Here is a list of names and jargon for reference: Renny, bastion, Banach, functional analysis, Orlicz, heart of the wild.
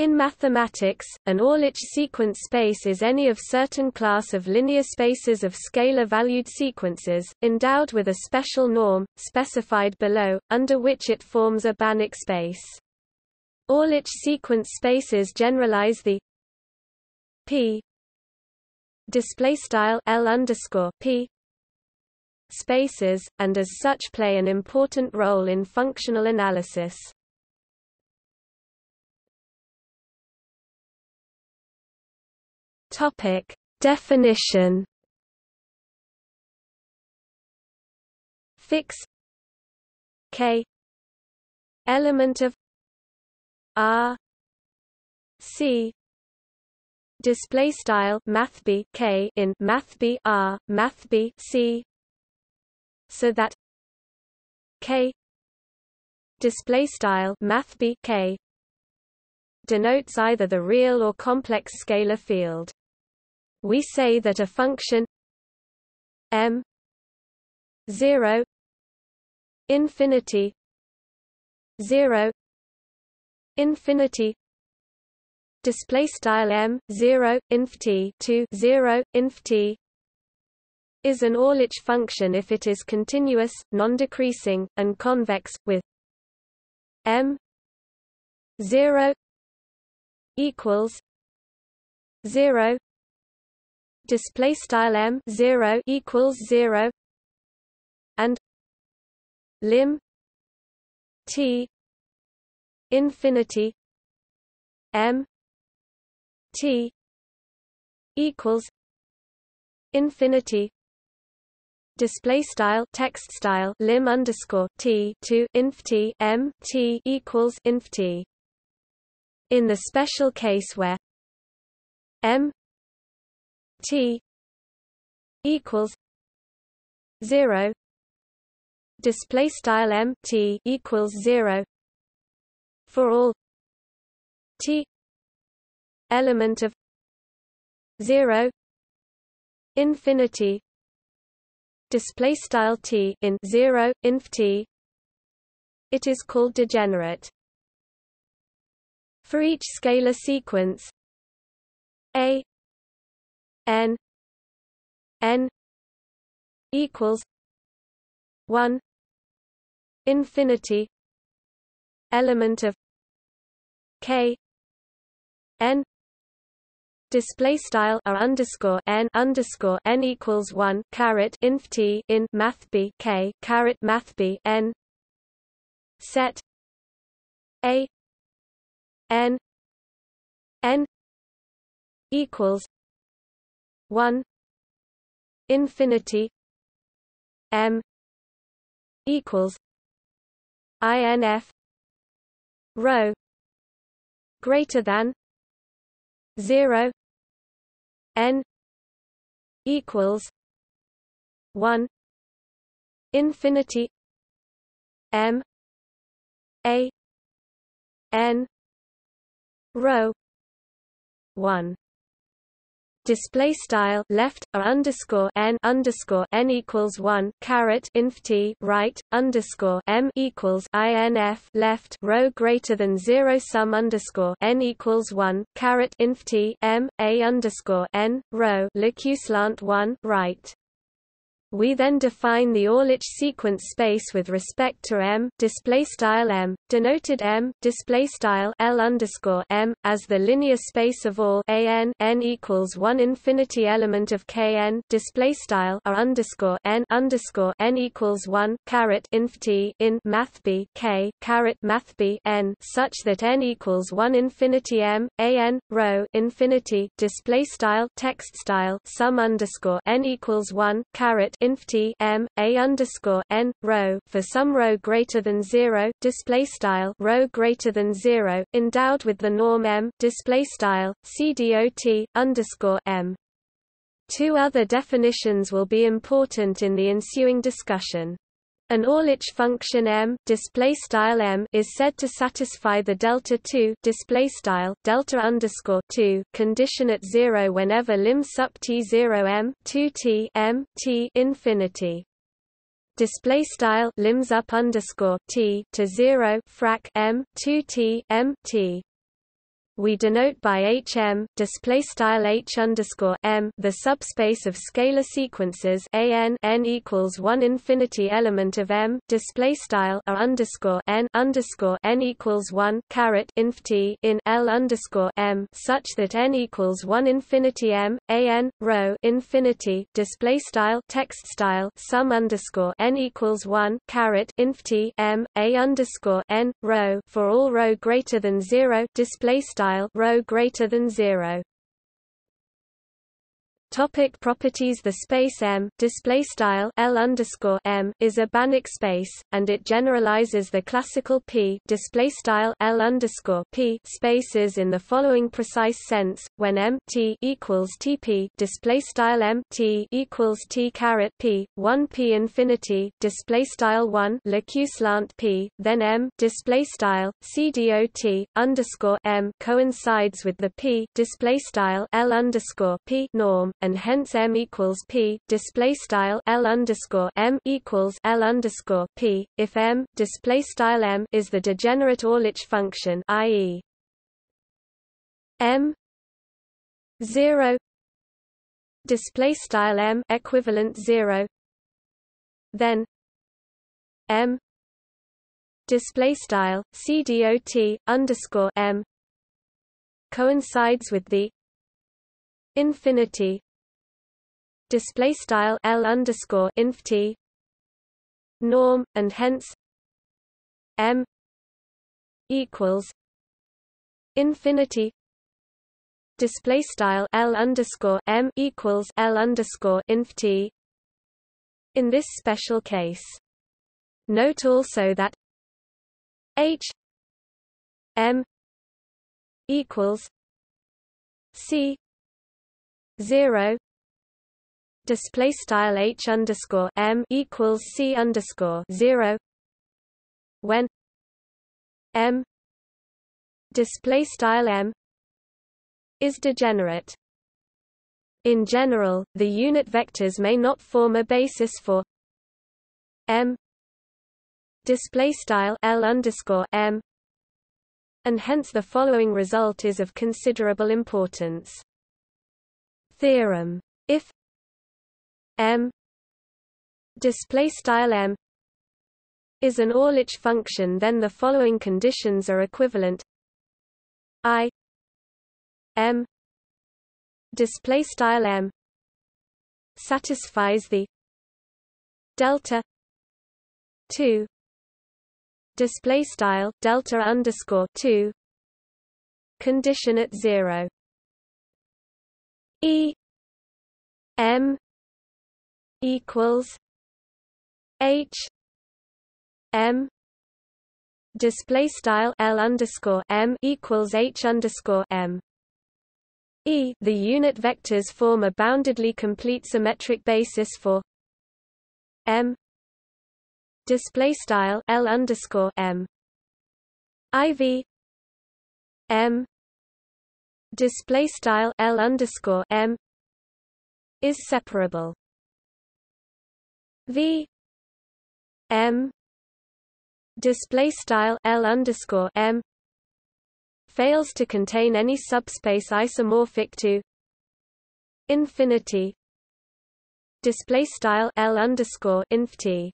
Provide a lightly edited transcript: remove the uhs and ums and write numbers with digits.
In mathematics, an Orlicz sequence space is any of certain class of linear spaces of scalar-valued sequences, endowed with a special norm, specified below, under which it forms a Banach space. Orlicz sequence spaces generalize the P spaces, and as such play an important role in functional analysis. Topic: Definition. Fix K element of R C display style mathb K in mathb R mathb C, so that K display style mathb K denotes either the real or complex scalar field. We say that a function m(0), infinity, 0, infinity, display style m(0, inf t) is an Orlicz function if it is continuous, non-decreasing, and convex, with m(0) equals 0. Display style m(0) equals 0, and lim t infinity m t equals infinity. Display style text style lim underscore t to inf t m t equals inf t. In the special case where m t equals 0, display style m t equals 0, for all t element of 0, infinity, display style t in 0, inf t, it is called degenerate. For each scalar sequence a n equals 1, infinity, element of K n display style r_n_n equals 1 caret inf t in mathb K caret mathb n, set a n equals 1, infinity, m equals inf rho greater than 0, n equals 1, infinity, m a n rho 1. Display style left r_n_n equals 1 caret inf t right _m equals inf left row greater than 0 sum _n equals 1 caret inf t m a _n row lq slant 1 right. We then define the Orlicz sequence space with respect to M display style M denoted M display style L underscore M as the linear space of all a n equals 1, infinity element of K n display style R underscore n equals 1 caret inf t in mathb K caret mathb n, such that n equals 1, infinity M a n row infinity display style text style sum n equals 1 caret inf t m a _n row for some row greater than 0 display style row greater than 0 endowed with the norm m display style cdot _m. Two other definitions will be important in the ensuing discussion. An Orlicz function m display style m is said to satisfy the delta 2 display style delta_2 condition at 0 whenever lim sub t 0 m 2 t m t infinity. Display style lims up underscore t to 0 frac m 2 t m t. we denote by Hm display style H_m the subspace of scalar sequences an n equals 1 infinity element of M display style r_n_n equals 1 caret inf t in L_m such that n equals 1 infinity M an row infinity display style text style sum_n equals 1 caret inf t M a_n row for all row greater than 0 display style row greater than 0. Topic properties. The space M display style L_M is a Banach space, and it generalizes the classical P display style L_P spaces in the following precise sense: when M T equals TP display style M T equals T caret P 1 P infinity display style 1 LQ slant P, then M display style CDOT underscore M coincides with the P display style L_P norm, and hence M equals P display style L_M equals L_P if M display style M is the degenerate Orlicz function, i.e. M 0 display style M equivalent 0, then M display style CDOT underscore M coincides with the infinity display style L_inf_t norm, and hence M equals infinity display style L_m equals L_inf_t in this special case. Note also that H M equals C 0 display style H_m equals C_0 when M display style M is degenerate. In general, the unit vectors may not form a basis for M display style L_m, and hence the following result is of considerable importance. Theorem: if M display style M is an Orlicz function, then the following conditions are equivalent: I M display style M satisfies the delta 2 display style delta_2 condition at 0. E M equals H M display style L_m equals H_m. E the unit vectors form a boundedly complete symmetric basis for M display style L_m. IV M display style L_m is separable. V M display style L_m fails to contain any subspace isomorphic to infinity display style L_inf_t.